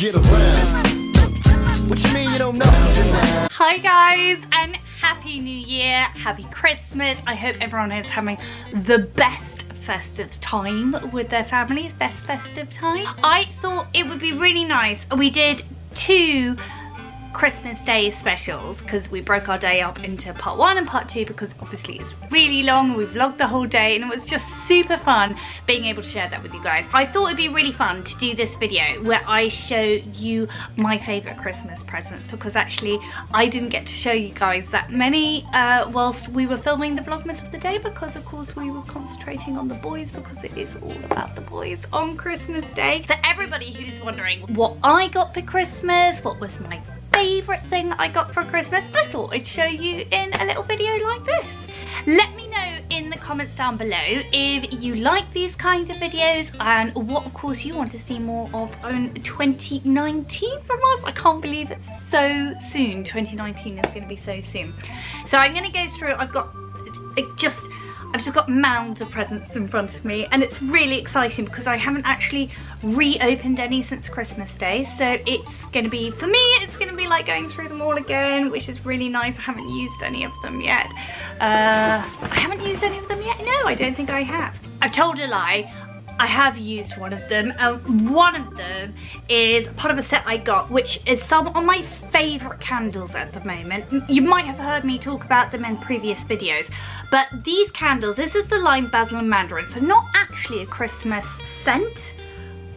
get around. What you mean you don't know? Hi guys, and happy new year, happy Christmas. I hope everyone is having the best festive time with their families, best festive time. I thought it would be really nice. We did 2 Christmas Day specials because we broke our day up into part 1 and part 2 because obviously it's really long. We vlogged the whole day and it was just super fun being able to share that with you guys. I thought it'd be really fun to do this video where I show you my favourite Christmas presents, because actually I didn't get to show you guys that many whilst we were filming the vlogmas of the day, because of course we were concentrating on the boys, because it is all about the boys on Christmas Day. For everybody who's wondering what I got for Christmas, what was my favourite thing I got for Christmas, I thought I'd show you in a little video like this. Let me know in the comments down below if you like these kinds of videos and what of course you want to see more of in 2019 from us. I can't believe it's so soon. 2019 is going to be so soon. So I'm going to go through, I've just got mounds of presents in front of me, and it's really exciting because I haven't actually reopened any since Christmas Day. So it's going to be, for me, it's going to be like going through them all again, which is really nice. I haven't used any of them yet. No, I don't think I have. I've told a lie. I have used one of them, and one of them is part of a set I got, which is some of my favourite candles at the moment. You might have heard me talk about them in previous videos, but these candles, this is the Lime Basil and Mandarin, so not actually a Christmas scent,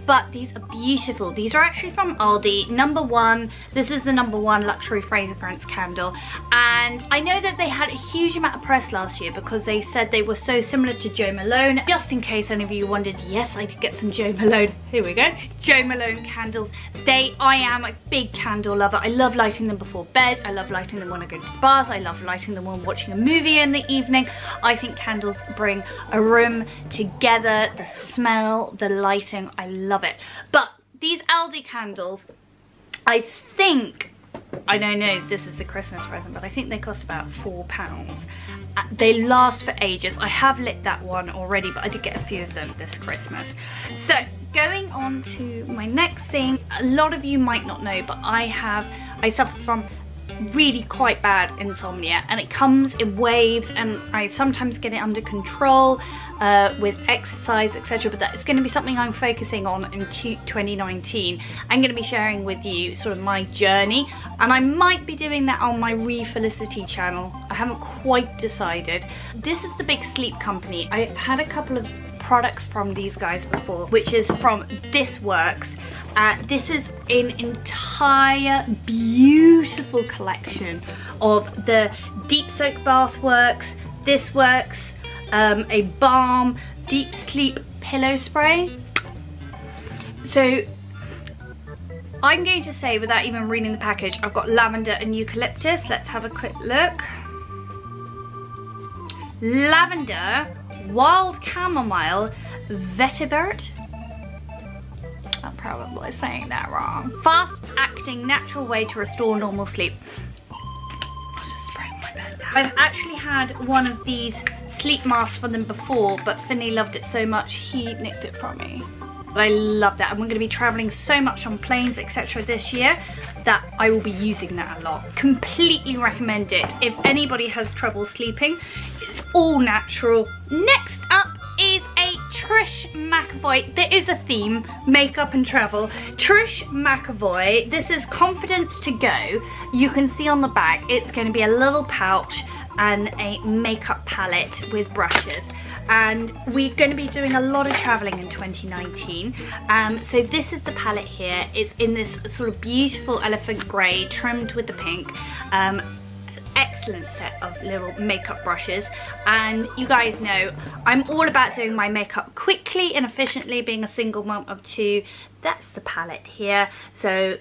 but these are beautiful. These are actually from Aldi, number 1. This is the number 1 luxury fragrance candle. And I know that they had a huge amount of press last year because they said they were so similar to Jo Malone. Just in case any of you wondered, yes, I did get some Jo Malone. Here we go. Jo Malone candles. I am a big candle lover. I love lighting them before bed. I love lighting them when I go to the bath. I love lighting them when watching a movie in the evening. I think candles bring a room together. The smell, the lighting, I love it. But these Aldi candles, I think, I don't know if this is a Christmas present, but I think they cost about £4. They last for ages. I have lit that one already, but I did get a few of them this Christmas. So going on to my next thing, a lot of you might not know, but I suffer from really quite bad insomnia, and it comes in waves, and I sometimes get it under control with exercise, etc. But that is going to be something I'm focusing on in 2019. I'm going to be sharing with you sort of my journey, and I might be doing that on my ReFelicity channel. I haven't quite decided. This is the big sleep company. I've had a couple of products from these guys before, which is from This Works. This is an entire beautiful collection of the Deep Soak Bath Works, This Works, a balm, deep sleep pillow spray. So I'm going to say, without even reading the package, I've got lavender and eucalyptus. Let's have a quick look. Lavender, wild chamomile, vetiver. I'm probably saying that wrong. Fast acting natural way to restore normal sleep. I'll just spray my bed now. I've actually had one of these sleep masks for them before, but Finney loved it so much he nicked it from me. But I love that, and we're going to be travelling so much on planes, etc. this year, that I will be using that a lot. Completely recommend it if anybody has trouble sleeping. It's all natural. Next up is a Trish McEvoy. There is a theme, makeup and travel. Trish McEvoy, this is Confidence to Go. You can see on the back it's going to be a little pouch and a makeup palette with brushes. And we're going to be doing a lot of traveling in 2019. So this is the palette here. It's in this sort of beautiful elephant grey trimmed with the pink. Excellent set of little makeup brushes, and you guys know I'm all about doing my makeup quickly and efficiently, being a single mum of 2. That's the palette here. So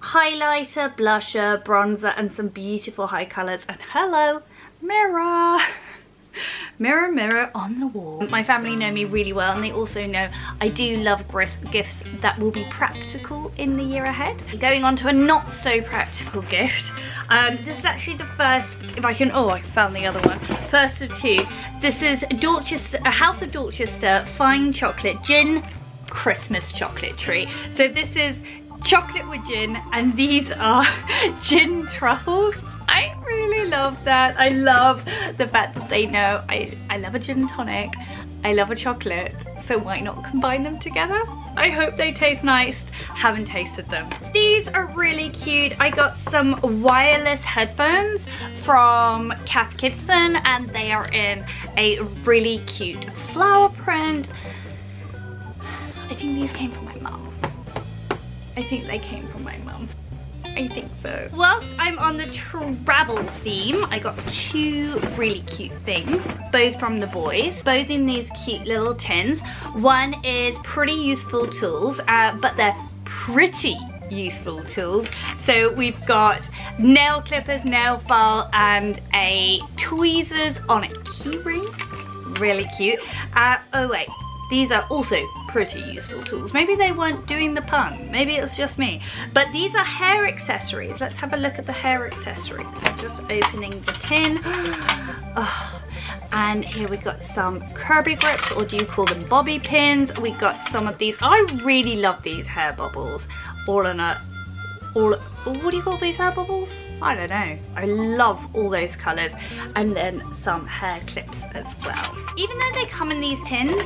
highlighter, blusher, bronzer, and some beautiful high colours, and hello mirror. Mirror, mirror on the wall. My family know me really well, and they also know I do love gifts that will be practical in the year ahead. Going on to a not so practical gift. This is actually the first, if I can, oh, I found the other one. First of 2. This is Dorchester, House of Dorchester Fine Chocolate Gin Christmas Chocolate Tree. So this is chocolate with gin, and these are gin truffles. I really love that. I love the fact that they know I love a gin tonic, I love a chocolate, so why not combine them together? I hope they taste nice. Haven't tasted them. These are really cute. I got some wireless headphones from Cath Kidson, and they are in a really cute flower print. I think these came from my mum. I think they came from my mum. I think so. Whilst I'm on the travel theme, I got two really cute things, both from the boys, both in these cute little tins. One is pretty useful tools, but they're pretty useful tools. So we've got nail clippers, nail file, and a tweezers on a keyring. Really cute. Oh wait, these are also pretty useful tools. Maybe they weren't doing the pun, maybe it's just me. But these are hair accessories. Let's have a look at the hair accessories. I'm just opening the tin. Oh, and here we've got some Kirby grips, or do you call them bobby pins? We've got some of these. I really love these hair bubbles. What do you call these hair bubbles? I don't know. I love all those colours, and then some hair clips as well. Even though they come in these tins,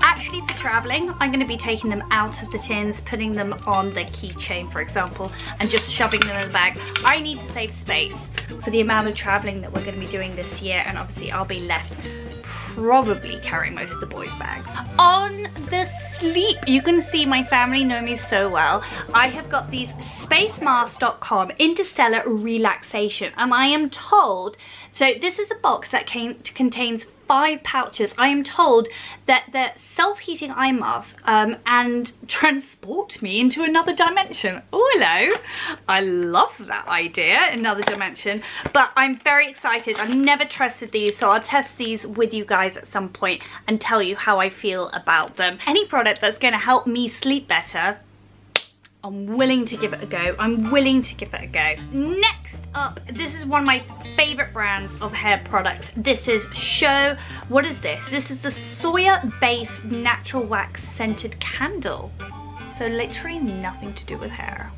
actually for travelling, I'm going to be taking them out of the tins, putting them on the keychain, for example, and just shoving them in the bag. I need to save space for the amount of travelling that we're going to be doing this year, and obviously I'll be left probably carrying most of the boys' bags. On the sleep, you can see my family know me so well. I have got these spacemasks.com Interstellar Relaxation, and I am told, so this is a box that contains 5 pouches. I am told that the self-heating eye mask and transport me into another dimension. Oh, hello. I love that idea, another dimension. But I'm very excited. I've never tested these, so I'll test these with you guys at some point and tell you how I feel about them. Any product that's going to help me sleep better, I'm willing to give it a go. I'm willing to give it a go. Next up, this is one of my favorite brands of hair products. This is Show. What is this? This is the soya-based natural wax scented candle. So literally nothing to do with hair.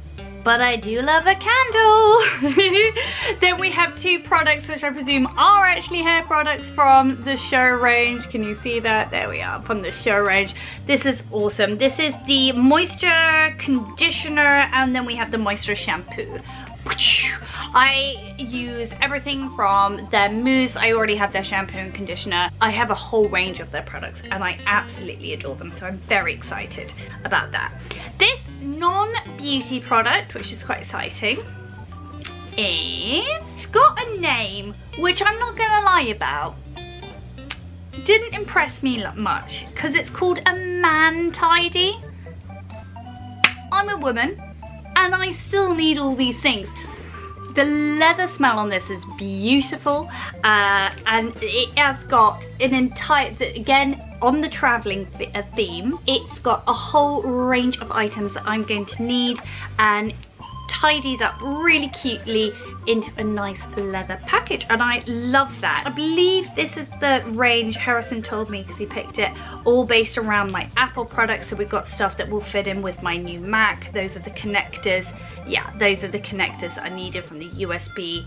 But I do love a candle. Then we have 2 products which I presume are actually hair products from the Show range. Can you see that? There we are, from the Show range. This is awesome. This is the moisture conditioner, and then we have the moisture shampoo. I use everything from their mousse. I already have their shampoo and conditioner. I have a whole range of their products, and I absolutely adore them, so I'm very excited about that. This non-beauty product, which is quite exciting, it's got a name which I'm not gonna lie about. Didn't impress me much, because it's called a man tidy. I'm a woman, and I still need all these things. The leather smell on this is beautiful, and it has got an entire, again, on the traveling theme, it's got a whole range of items that I'm going to need, and tidies up really cutely into a nice leather package, and I love that. I believe this is the range, Harrison told me because he picked it, all based around my Apple products, so we've got stuff that will fit in with my new Mac. Those are the connectors. Yeah, those are the connectors that I needed from the USB,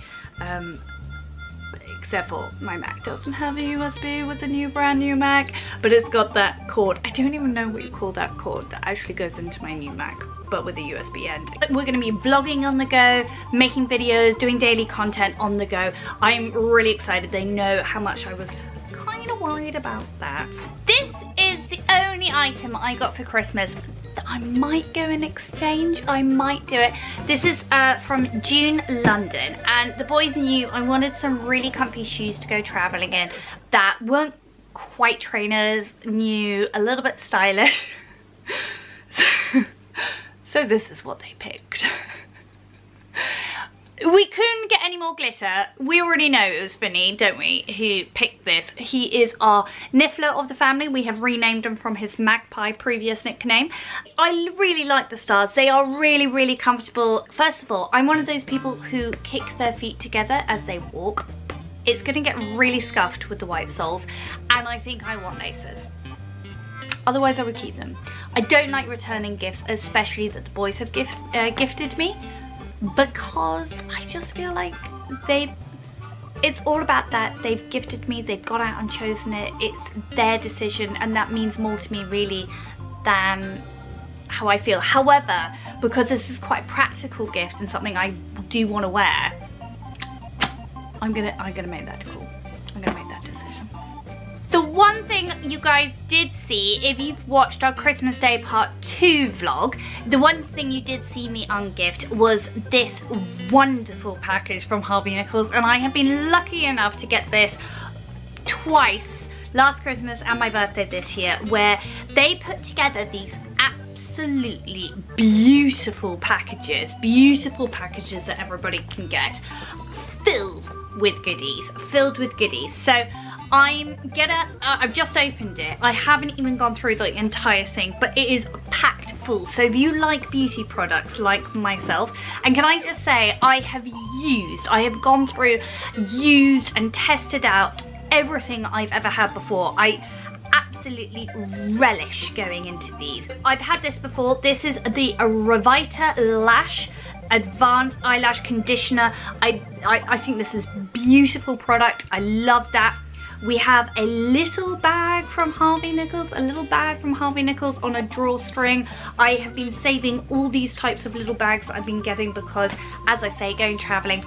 except for my Mac doesn't have a USB with the new brand new Mac, but it's got that cord. I don't even know what you call that cord that actually goes into my new Mac, but with a USB end. We're going to be blogging on the go, making videos, doing daily content on the go. I'm really excited. They know how much I was kind of worried about that. This is the only item I got for Christmas that I might go and exchange. I might do it. This is from June London, and the boys knew I wanted some really comfy shoes to go traveling in that weren't quite trainers, new, a little bit stylish. So this is what they picked. We couldn't get any more glitter. We already know it was Vinny, don't we, who picked this. He is our Niffler of the family. We have renamed him from his magpie previous nickname. I really like the stars. They are really, really comfortable. First of all, I'm one of those people who kick their feet together as they walk. It's going to get really scuffed with the white soles, and I think I want laces. Otherwise I would keep them. I don't like returning gifts, especially that the boys have gifted me, because I just feel like it's all about that. They've gifted me, they've gone out and chosen it, it's their decision, and that means more to me really than how I feel. However, because this is quite a practical gift and something I do want to wear, I'm gonna make that call. I'm gonna make that decision. The one thing you guys did see, if you've watched our Christmas Day Part 2 vlog, the one thing you did see me ungift was this wonderful package from Harvey Nichols, and I have been lucky enough to get this twice, last Christmas and my birthday this year, where they put together these absolutely beautiful packages that everybody can get, filled with goodies. So I've just opened it. I haven't even gone through the entire thing, but it is packed full. So if you like beauty products like myself, and can I just say, I have gone through, used and tested out everything I've ever had before. I absolutely relish going into these. I've had this before. This is the Revita Lash Advanced Eyelash Conditioner. I think this is beautiful product. I love that. We have a little bag from Harvey Nichols, on a drawstring. I have been saving all these types of little bags that I've been getting because, as I say, going traveling,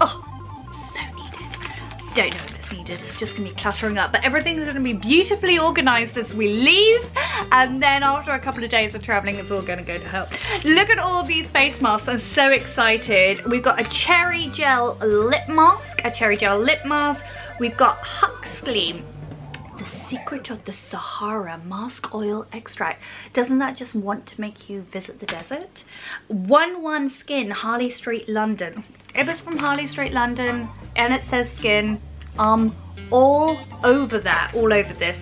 oh, so needed. Don't know if it's needed, it's just gonna be cluttering up, but everything's gonna be beautifully organized as we leave. And then after a couple of days of traveling, it's all gonna go to hell. Look at all these face masks, I'm so excited. We've got a cherry gel lip mask, We've got Huxley, The Secret of the Sahara Mask Oil Extract. Doesn't that just want to make you visit the desert? One One Skin, Harley Street, London. It was from Harley Street, London, and it says skin all over that, all over this.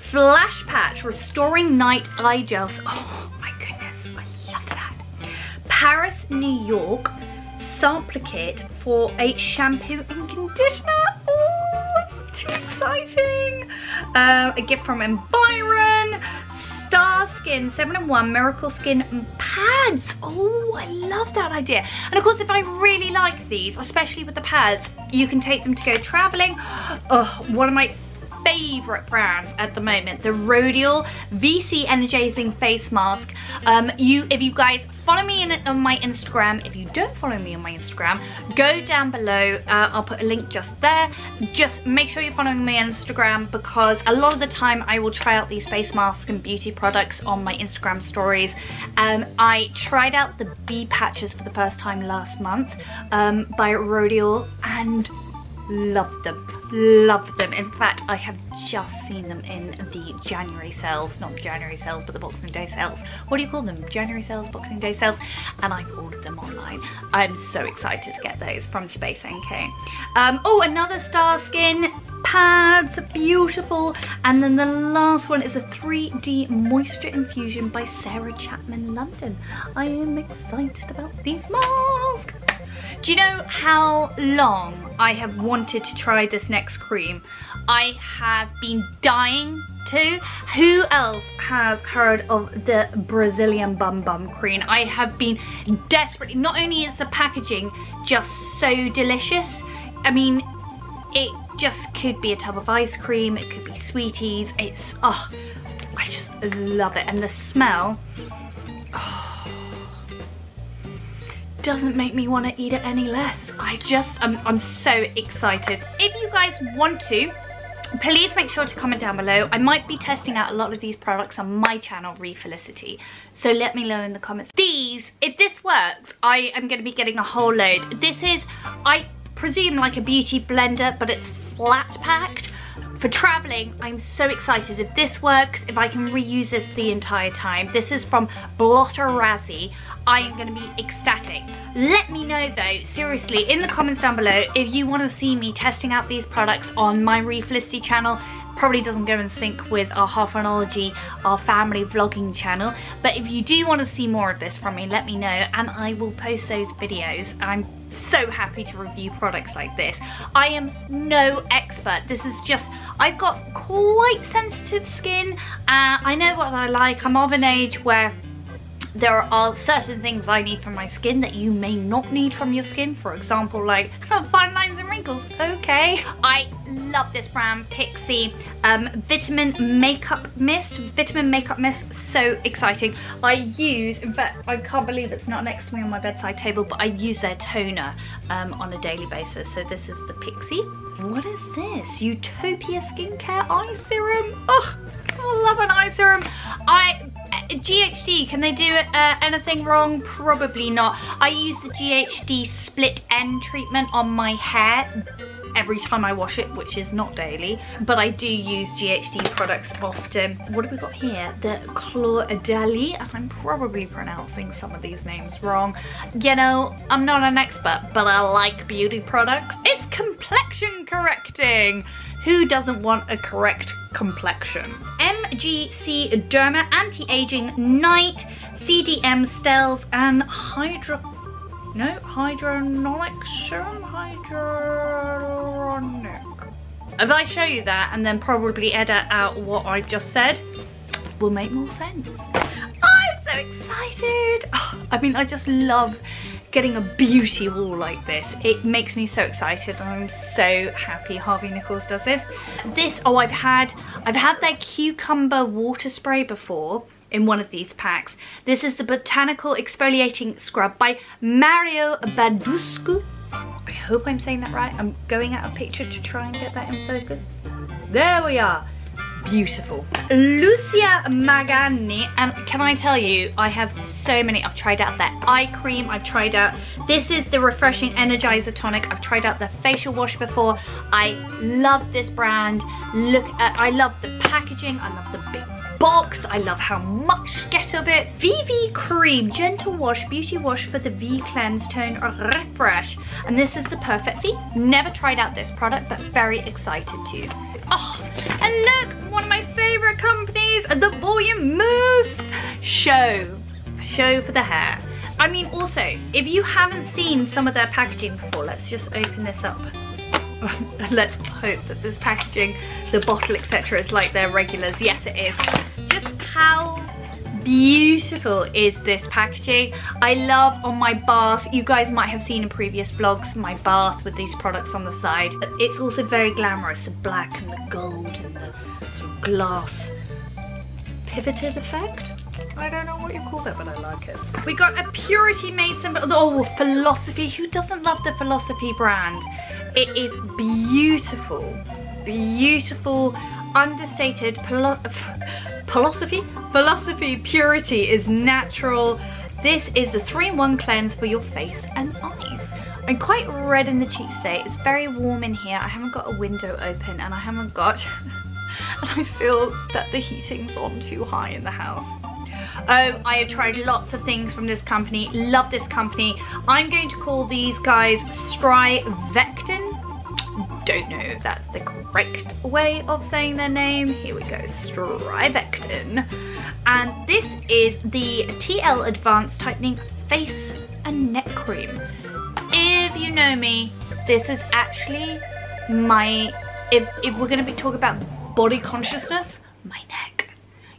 Flash Patch, Restoring Night Eye Gels. Oh my goodness, I love that. Paris, New York, Sampler Kit for a shampoo and conditioner. Oh, too exciting. A gift from Environ. Star Skin 7-in-1 Miracle Skin Pads. Oh, I love that idea. And of course, if I really like these, especially with the pads, you can take them to go traveling. Oh, one of my favorite brands at the moment, the Rodial VC Energizing Face Mask. If you guys follow me on my Instagram, if you don't follow me on my Instagram, go down below, I'll put a link just there. Just make sure you're following me on Instagram, because a lot of the time I will try out these face masks and beauty products on my Instagram stories. I tried out the bee patches for the first time last month by Rodial and loved them. In fact, I have just seen them in the January sales, not January sales, but the Boxing Day sales. What do you call them? January sales, Boxing Day sales, and I've ordered them online. I'm so excited to get those from Space NK. Oh, another Star Skin pads, beautiful. And then the last one is a 3D moisture infusion by Sarah Chapman London. I am excited about these masks. Do you know how long I have wanted to try this next cream? I have been dying to. Who else has heard of the Brazilian Bum Bum cream? I have been desperately, not only is the packaging just so delicious, I mean, it just could be a tub of ice cream, it could be sweeties, it's, oh, I just love it. And the smell, oh, doesn't make me want to eat it any less. I'm so excited. If you guys want to, please make sure to comment down below. I might be testing out a lot of these products on my channel, ReFelicity, so let me know in the comments. These, if this works, I am going to be getting a whole load. This is, I presume, like a beauty blender, but it's flat packed. For traveling, I'm so excited. If this works, if I can reuse this the entire time. This is from Blotterazzi. I am gonna be ecstatic. Let me know though, seriously, in the comments down below, if you wanna see me testing out these products on my ReFelicity channel. Probably doesn't go in sync with our Harfinology, our family vlogging channel. But if you do wanna see more of this from me, let me know, and I will post those videos. I'm so happy to review products like this. I am no expert. This is just, I've got quite sensitive skin. I know what I like. I'm of an age where there are certain things I need from my skin that you may not need from your skin. For example, like fine lines and wrinkles, okay. I love this brand, Pixi Vitamin Makeup Mist. Vitamin Makeup Mist, so exciting. I use, in fact, I can't believe it's not next to me on my bedside table, but I use their toner on a daily basis. So this is the Pixi. What is this? Utopia Skincare Eye Serum. Oh, I love an eye serum. GHD, can they do anything wrong? Probably not. I use the GHD split end treatment on my hair every time I wash it, which is not daily, but I do use GHD products often. What have we got here? The Clordali, and I'm probably pronouncing some of these names wrong. You know, I'm not an expert, but I like beauty products. It's complexion correcting. Who doesn't want a correct complexion? MGC Derma Anti-Aging Night, CDM Steles, and Hyaluronic. If I show you that and then probably edit out what I've just said, will make more sense. I'm so excited. Oh, I mean, I just love getting a beauty haul like this. It makes me so excited. I'm so happy Harvey Nichols does this. This, oh, I've had their cucumber water spray before in one of these packs. This is the Botanical Exfoliating Scrub by Mario Badescu. I hope I'm saying that right. I'm going out of picture to try and get that in focus. There we are. Beautiful. Lucia Magani, and can I tell you, I have so many. I've tried out their eye cream, I've tried out, this is the Refreshing Energizer Tonic, I've tried out their facial wash before. I love this brand. Look at, I love the packaging, I love the big box, I love how much you get of it. VV Cream, Gentle Wash, Beauty Wash for the V Cleanse, Tone, or Refresh. And this is the Perfect V. Never tried out this product, but very excited to. Oh, and look, one of my favorite companies, the Volume Mousse, Show for the hair. I mean, also, if you haven't seen some of their packaging before, let's just open this up. Let's hope that this packaging, the bottle, etc., is like their regulars. Yes, it is. Just how beautiful is this packaging. I love on my bath, you guys might have seen in previous vlogs, my bath with these products on the side. It's also very glamorous, the black and the gold and the sort of glass pivoted effect. I don't know what you call that, but I like it. We got a Purity Made Simple. Oh, Philosophy. Who doesn't love the Philosophy brand? It is beautiful, beautiful, understated. Philosophy Purity is natural. This is the 3-in-1 cleanse for your face and eyes. I'm quite red in the cheeks today. It's very warm in here. I haven't got a window open, and I haven't got and I feel that the heating's on too high in the house. I have tried lots of things from this company. Love this company. I'm going to call these guys Strivectin. Don't know if that's the correct way of saying their name. Here we go, Strivectin. And this is the TL Advanced Tightening Face and Neck Cream. If you know me, this is actually my, if we're gonna be talking about body consciousness, my neck.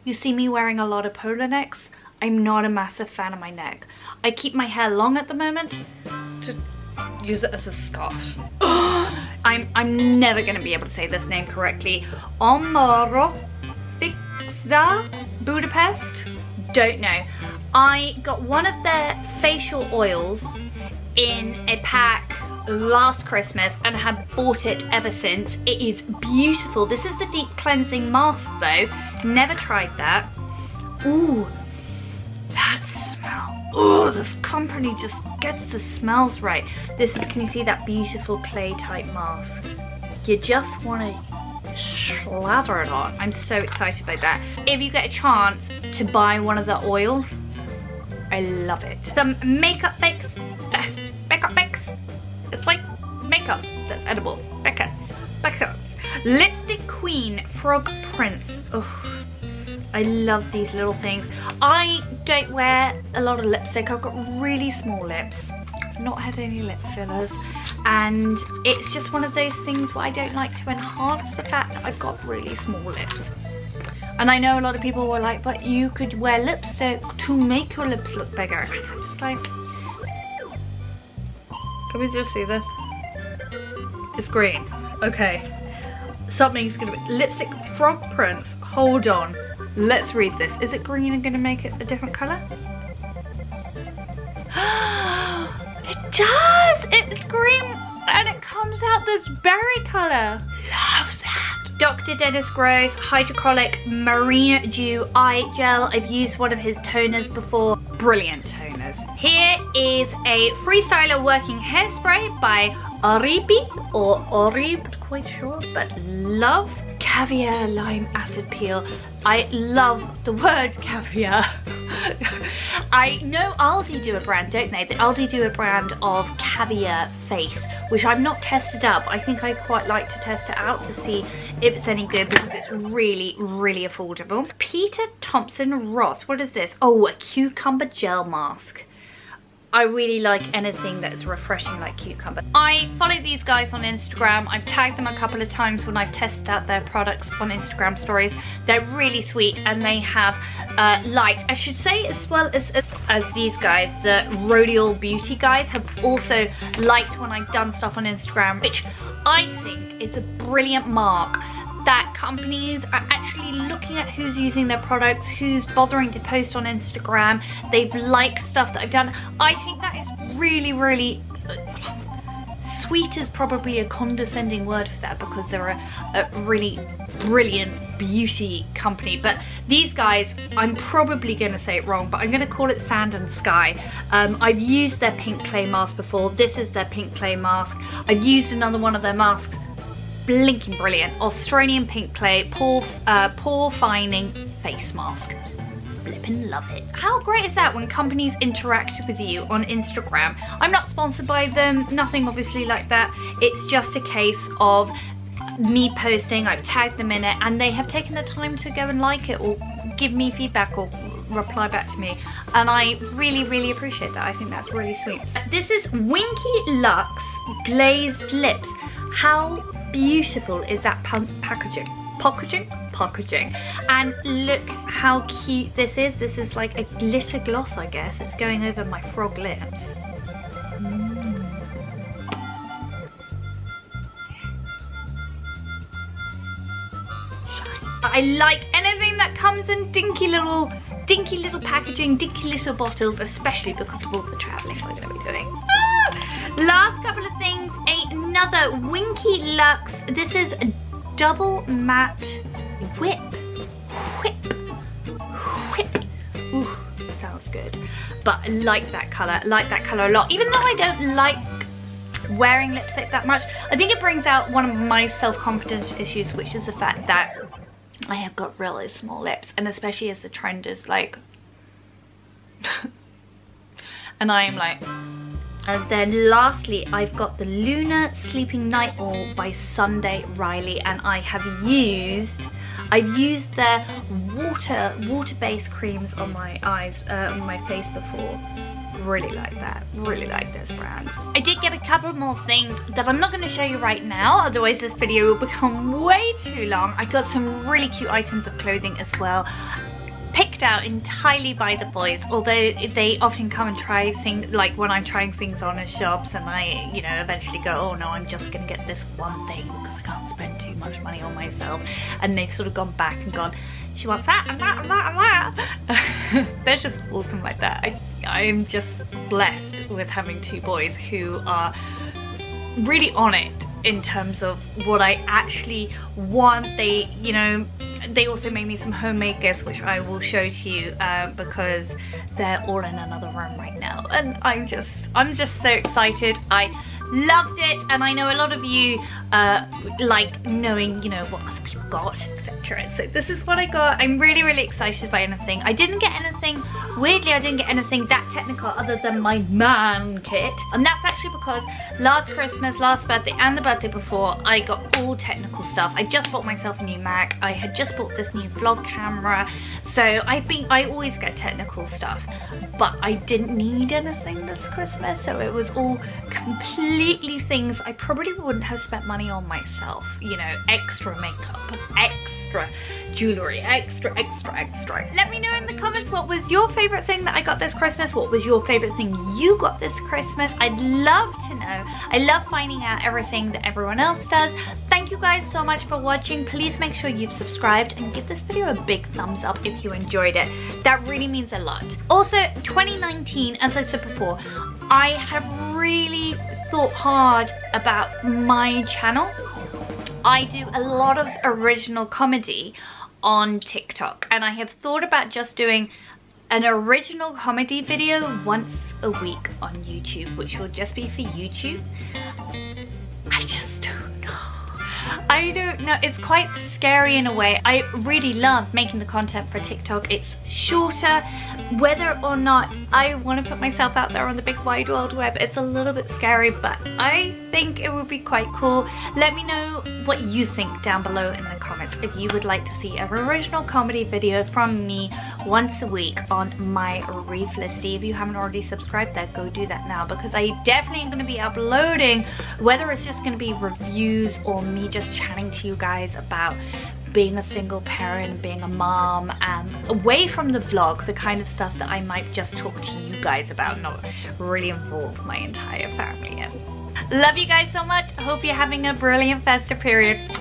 You see me wearing a lot of polo necks. I'm not a massive fan of my neck. I keep my hair long at the moment to use it as a scarf. I'm never going to be able to say this name correctly. Omarofixa Budapest? Don't know. I got one of their facial oils in a pack last Christmas and have bought it ever since. It is beautiful. This is the Deep Cleansing Mask though. Never tried that. Ooh, that smells. Oh, this company just gets the smells right. This is, can you see that beautiful clay type mask? You just want to slather it on. I'm so excited about that. If you get a chance to buy one of the oils, I love it. Some makeup fix. Makeup fix. It's like makeup that's edible. Makeup. Lipstick Queen Frog Prince. Oh, I love these little things. I don't wear a lot of lipstick. I've got really small lips. I've not had any lip fillers, and it's just one of those things where I don't like to enhance the fact that I've got really small lips. And I know a lot of people were like, but you could wear lipstick to make your lips look bigger. It's like, can we just see this? It's green. Okay. Something's gonna be, lipstick frog prints. Hold on. Let's read this. Is it green and gonna make it a different color? It does! It's green and it comes out this berry color. Love that. Dr. Dennis Gross Hydrocollic Marine Dew Eye Gel. I've used one of his toners before. Brilliant toners. Here is a Freestyler Working Hairspray by Oribe, or Oribe, not quite sure, but love. Caviar Lime Acid Peel. I love the word caviar. I know Aldi do a brand, don't they? The Aldi do a brand of caviar face, which I've not tested out, but I think I'd quite like to test it out to see if it's any good, because it's really, really affordable. Peter Thompson Ross, what is this? Oh, a cucumber gel mask. I really like anything that's refreshing like cucumber. I follow these guys on Instagram. I've tagged them a couple of times when I've tested out their products on Instagram stories. They're really sweet, and they have light. I should say, as well as these guys, the Rodial Beauty guys have also liked when I've done stuff on Instagram, which I think is a brilliant mark that companies are actually looking at who's using their products, who's bothering to post on Instagram. They've liked stuff that I've done. I think that is really, really, sweet is probably a condescending word for that, because they're a really brilliant beauty company. But these guys, I'm probably gonna say it wrong, but I'm gonna call it Sand and Sky. I've used their pink clay mask before. This is their pink clay mask. I've used another one of their masks. Blinking brilliant. Australian pink clay pore fining face mask. Flippin' love it. How great is that when companies interact with you on Instagram? I'm not sponsored by them, nothing obviously like that. It's just a case of me posting, I've tagged them in it, and they have taken the time to go and like it or give me feedback or reply back to me, and I really, really appreciate that. I think that's really sweet. This is Winky Luxe Glazed Lips. How beautiful is that packaging? Packaging. And look how cute this is. This is like a glitter gloss, I guess. It's going over my frog lips. I like anything that comes in dinky little packaging, dinky little bottles, especially because of all the traveling we're going to be doing. Last couple of things, another Winky Luxe. This is a double matte whip. Ooh, sounds good. But I like that colour. I like that colour a lot. Even though I don't like wearing lipstick that much, I think it brings out one of my self-confidence issues, which is the fact that I have got really small lips, and especially as the trend is like, and I am like. And then lastly, I've got the Lunar Sleeping Night Oil by Sunday Riley, and I have used, their water-based creams on my eyes, on my face before. Really like that, really like this brand. I did get a couple more things that I'm not going to show you right now, otherwise this video will become way too long. I got some really cute items of clothing as well, picked out entirely by the boys, although they often come and try things, like when I'm trying things on at shops, and I, you know, eventually go, oh no, I'm just gonna get this one thing because I can't spend too much money on myself, and they've sort of gone back and gone, she wants that and that and that and that. They're just awesome like that. I'm just blessed with having two boys who are really on it in terms of what I actually want. They, you know, they also made me some homemade gifts, which I will show to you, because they're all in another room right now, and I'm just so excited. I loved it, and I know a lot of you like knowing, you know, what other people got, etc. So this is what I got. I'm really, really excited by anything. I didn't get anything, weirdly, I didn't get anything that technical other than my man kit. And that's actually because last Christmas, last birthday, and the birthday before, I got all technical stuff. I just bought myself a new Mac. I had just bought this new vlog camera. So I always get technical stuff, but I didn't need anything this Christmas. So it was all completely things I probably wouldn't have spent money on myself. You know, extra makeup, extra jewellery, extra. Let me know in the comments, what was your favourite thing that I got this Christmas? What was your favourite thing you got this Christmas? I'd love to know. I love finding out everything that everyone else does. Thank you guys so much for watching. Please make sure you've subscribed and give this video a big thumbs up if you enjoyed it. That really means a lot. Also, 2019, as I've said before, I have really thought hard about my channel. I do a lot of original comedy on TikTok, and I have thought about just doing an original comedy video once a week on YouTube, which will just be for YouTube. I just don't know. I don't know. It's quite scary in a way. I really love making the content for TikTok. It's shorter. Whether or not I want to put myself out there on the big wide world web, it's a little bit scary, but I think it would be quite cool. Let me know what you think down below in the comments if you would like to see an original comedy video from me once a week on my ReFelicity. If you haven't already subscribed there, go do that now, because I definitely am going to be uploading, whether it's just going to be reviews or me just chatting to you guys about being a single parent, being a mom, and away from the vlog, the kind of stuff that I might just talk to you guys about, not really involve my entire family in. Love you guys so much. Hope you're having a brilliant festive period.